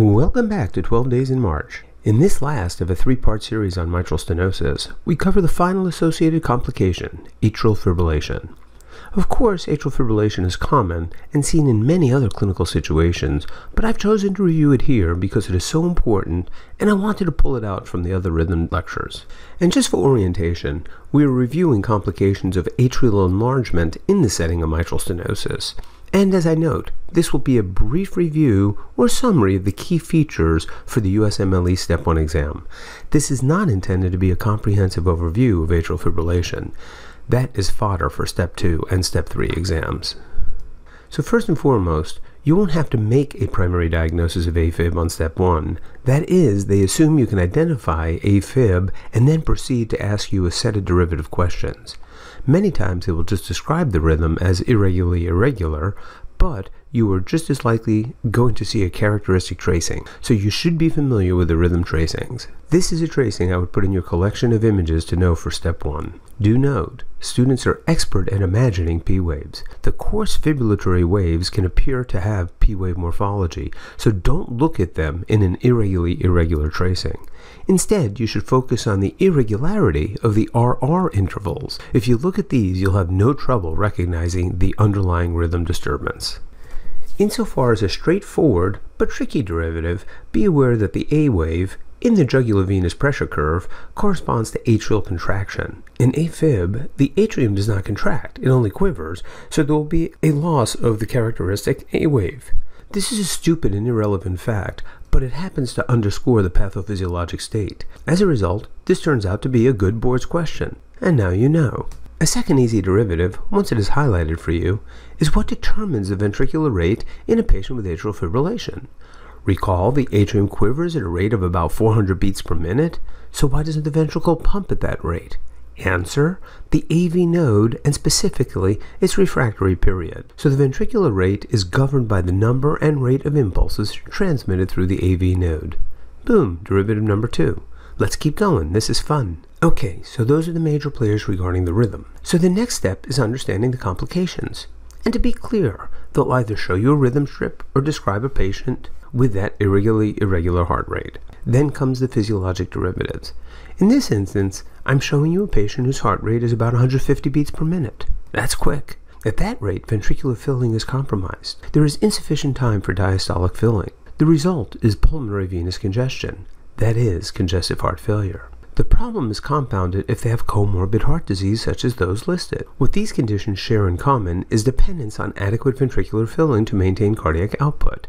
Welcome back to 12 Days in March. In this last of a three-part series on mitral stenosis, we cover the final associated complication, atrial fibrillation. Of course, atrial fibrillation is common and seen in many other clinical situations, but I've chosen to review it here because it is so important and I wanted to pull it out from the other rhythm lectures. And just for orientation, we are reviewing complications of atrial enlargement in the setting of mitral stenosis. And as I note, this will be a brief review or summary of the key features for the USMLE Step 1 exam. This is not intended to be a comprehensive overview of atrial fibrillation. That is fodder for Step 2 and Step 3 exams. So first and foremost, you won't have to make a primary diagnosis of AFib on Step 1. That is, they assume you can identify AFib and then proceed to ask you a set of derivative questions. Many times they will just describe the rhythm as irregularly irregular, but you are just as likely going to see a characteristic tracing, so you should be familiar with the rhythm tracings. This is a tracing I would put in your collection of images to know for Step 1. Do note, students are expert at imagining P waves. The coarse fibrillatory waves can appear to have P wave morphology, so don't look at them in an irregularly irregular tracing. Instead, you should focus on the irregularity of the RR intervals. If you look at these, you'll have no trouble recognizing the underlying rhythm disturbance. Insofar as a straightforward but tricky derivative, be aware that the A wave in the jugulovenous pressure curve corresponds to atrial contraction. In AFib, the atrium does not contract, it only quivers, so there will be a loss of the characteristic A wave. This is a stupid and irrelevant fact, but it happens to underscore the pathophysiologic state. As a result, this turns out to be a good board's question, and now you know. A second easy derivative, once it is highlighted for you, is what determines the ventricular rate in a patient with atrial fibrillation. Recall, the atrium quivers at a rate of about 400 beats per minute, so why doesn't the ventricle pump at that rate? Answer, the AV node and specifically its refractory period. So the ventricular rate is governed by the number and rate of impulses transmitted through the AV node. Boom, derivative number 2. Let's keep going, this is fun. Okay, so those are the major players regarding the rhythm. So the next step is understanding the complications. And to be clear, they'll either show you a rhythm strip or describe a patient with that irregularly irregular heart rate. Then comes the physiologic derivatives. In this instance, I'm showing you a patient whose heart rate is about 150 beats per minute. That's quick. At that rate, ventricular filling is compromised. There is insufficient time for diastolic filling. The result is pulmonary venous congestion. That is, congestive heart failure. The problem is compounded if they have comorbid heart disease such as those listed. What these conditions share in common is dependence on adequate ventricular filling to maintain cardiac output.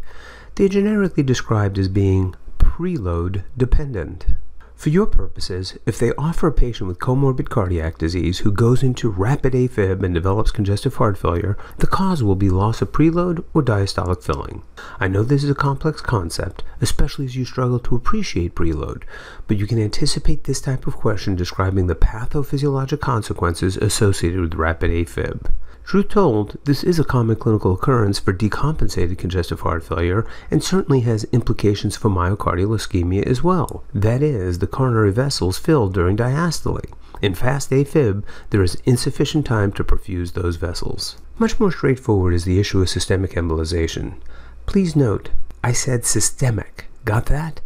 They are generically described as being preload dependent. For your purposes, if they offer a patient with comorbid cardiac disease who goes into rapid AFib and develops congestive heart failure, the cause will be loss of preload or diastolic filling. I know this is a complex concept, especially as you struggle to appreciate preload, but you can anticipate this type of question describing the pathophysiologic consequences associated with rapid AFib. Truth told, this is a common clinical occurrence for decompensated congestive heart failure and certainly has implications for myocardial ischemia as well. That is, the coronary vessels fill during diastole. In fast AFib, there is insufficient time to perfuse those vessels. Much more straightforward is the issue of systemic embolization. Please note, I said systemic. Got that?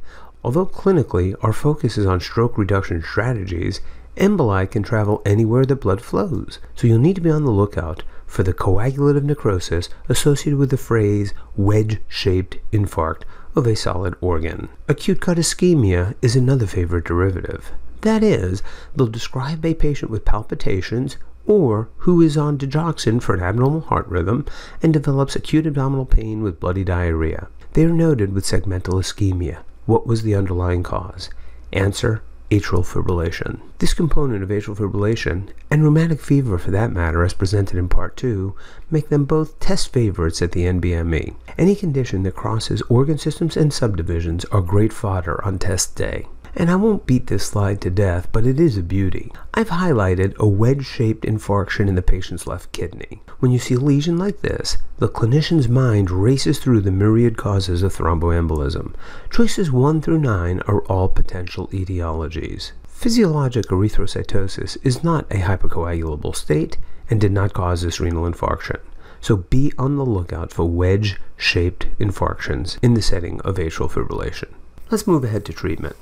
Although clinically, our focus is on stroke reduction strategies, emboli can travel anywhere the blood flows, so you'll need to be on the lookout for the coagulative necrosis associated with the phrase wedge-shaped infarct of a solid organ. Acute gut ischemia is another favorite derivative. That is, they'll describe a patient with palpitations or who is on digoxin for an abnormal heart rhythm and develops acute abdominal pain with bloody diarrhea. They are noted with segmental ischemia. What was the underlying cause? Answer, atrial fibrillation. This component of atrial fibrillation, and rheumatic fever for that matter as presented in Part 2, make them both test favorites at the NBME. Any condition that crosses organ systems and subdivisions are great fodder on test day. And I won't beat this slide to death, but it is a beauty. I've highlighted a wedge-shaped infarction in the patient's left kidney. When you see a lesion like this, the clinician's mind races through the myriad causes of thromboembolism. Choices 1 through 9 are all potential etiologies. Physiologic erythrocytosis is not a hypercoagulable state and did not cause this renal infarction. So be on the lookout for wedge-shaped infarctions in the setting of atrial fibrillation. Let's move ahead to treatment.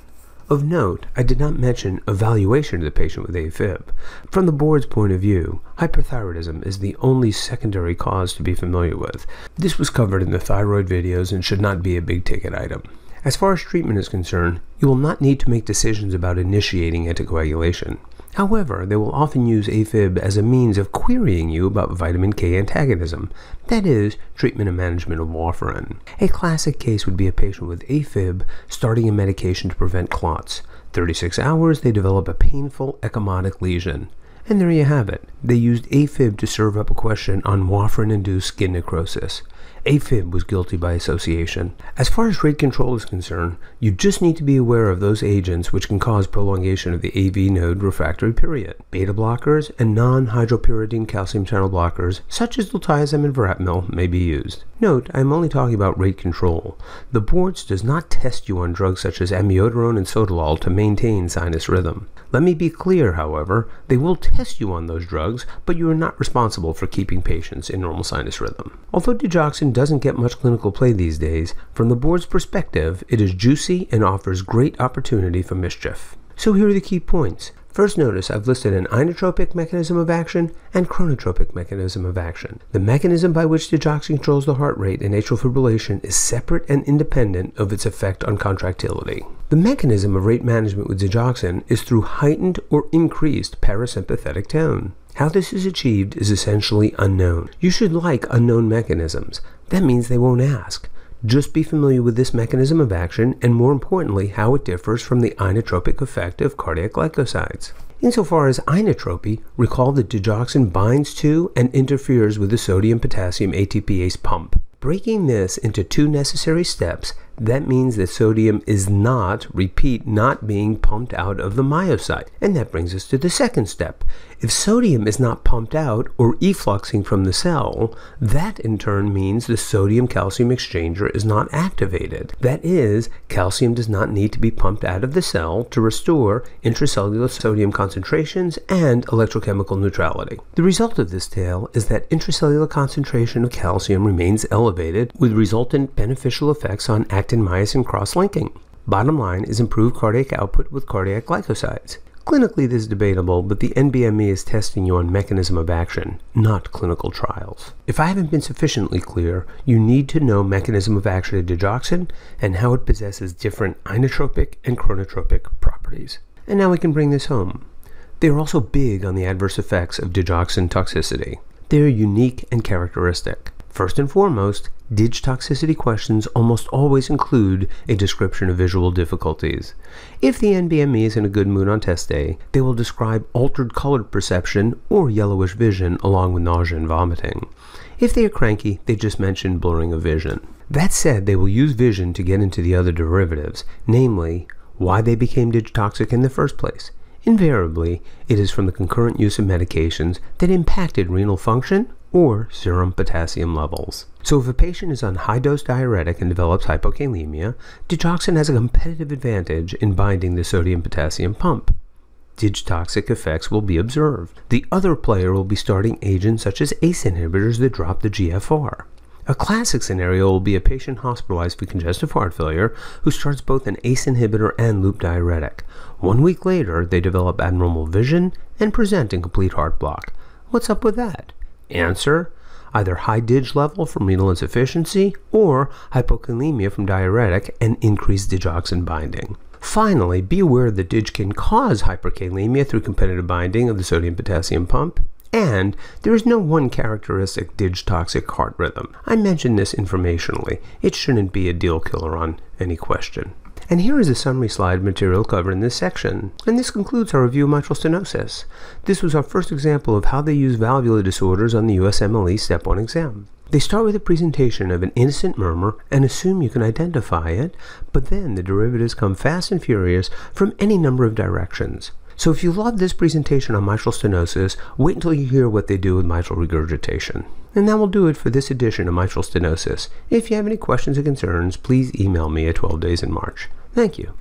Of note, I did not mention evaluation of the patient with AFib. From the board's point of view, hyperthyroidism is the only secondary cause to be familiar with. This was covered in the thyroid videos and should not be a big-ticket item. As far as treatment is concerned, you will not need to make decisions about initiating anticoagulation. However, they will often use AFib as a means of querying you about vitamin K antagonism, that is, treatment and management of warfarin. A classic case would be a patient with AFib starting a medication to prevent clots. 36 hours, they develop a painful ectomotic lesion. And there you have it. They used AFib to serve up a question on warfarin-induced skin necrosis. AFib was guilty by association. As far as rate control is concerned, you just need to be aware of those agents which can cause prolongation of the AV node refractory period. Beta blockers and non-hydropyridine calcium channel blockers, such as diltiazem and verapamil, may be used. Note, I am only talking about rate control. The boards does not test you on drugs such as amiodarone and sotalol to maintain sinus rhythm. Let me be clear, however, they will test you on those drugs, but you are not responsible for keeping patients in normal sinus rhythm. Although digoxin doesn't get much clinical play these days, from the board's perspective, it is juicy and offers great opportunity for mischief. So here are the key points. First, notice I've listed an inotropic mechanism of action and chronotropic mechanism of action. The mechanism by which digoxin controls the heart rate in atrial fibrillation is separate and independent of its effect on contractility. The mechanism of rate management with digoxin is through heightened or increased parasympathetic tone. How this is achieved is essentially unknown. You should like unknown mechanisms. That means they won't ask. Just be familiar with this mechanism of action and, more importantly, how it differs from the inotropic effect of cardiac glycosides. Insofar as inotropy, recall that digoxin binds to and interferes with the sodium potassium ATPase pump. Breaking this into two necessary steps, that means that sodium is not being pumped out of the myocyte. And that brings us to the second step. If sodium is not pumped out or effluxing from the cell, that in turn means the sodium-calcium exchanger is not activated. That is, calcium does not need to be pumped out of the cell to restore intracellular sodium concentrations and electrochemical neutrality. The result of this tale is that intracellular concentration of calcium remains elevated with resultant beneficial effects on actin-myosin cross-linking. Bottom line is improved cardiac output with cardiac glycosides. Clinically, this is debatable, but the NBME is testing you on mechanism of action, not clinical trials. If I haven't been sufficiently clear, you need to know mechanism of action of digoxin and how it possesses different inotropic and chronotropic properties. And now we can bring this home. They are also big on the adverse effects of digoxin toxicity. They are unique and characteristic. First and foremost, DIG toxicity questions almost always include a description of visual difficulties. If the NBME is in a good mood on test day, they will describe altered color perception or yellowish vision along with nausea and vomiting. If they are cranky, they just mention blurring of vision. That said, they will use vision to get into the other derivatives, namely, why they became DIG toxic in the first place. Invariably, it is from the concurrent use of medications that impacted renal function or serum potassium levels. So if a patient is on high-dose diuretic and develops hypokalemia, digoxin has a competitive advantage in binding the sodium-potassium pump. Dig-toxic effects will be observed. The other player will be starting agents such as ACE inhibitors that drop the GFR. A classic scenario will be a patient hospitalized for congestive heart failure who starts both an ACE inhibitor and loop diuretic. 1 week later, they develop abnormal vision and present in complete heart block. What's up with that? Answer, either high dig level from renal insufficiency or hypokalemia from diuretic and increased digoxin binding. Finally, be aware that dig can cause hyperkalemia through competitive binding of the sodium-potassium pump, and there is no one characteristic dig-toxic heart rhythm. I mentioned this informationally. It shouldn't be a deal killer on any question. And here is a summary slide material covered in this section. And this concludes our review of mitral stenosis. This was our first example of how they use valvular disorders on the USMLE Step 1 exam. They start with a presentation of an innocent murmur and assume you can identify it, but then the derivatives come fast and furious from any number of directions. So if you love this presentation on mitral stenosis, wait until you hear what they do with mitral regurgitation. And that will do it for this edition of Mitral Stenosis. If you have any questions or concerns, please email me at 12 Days in March. Thank you.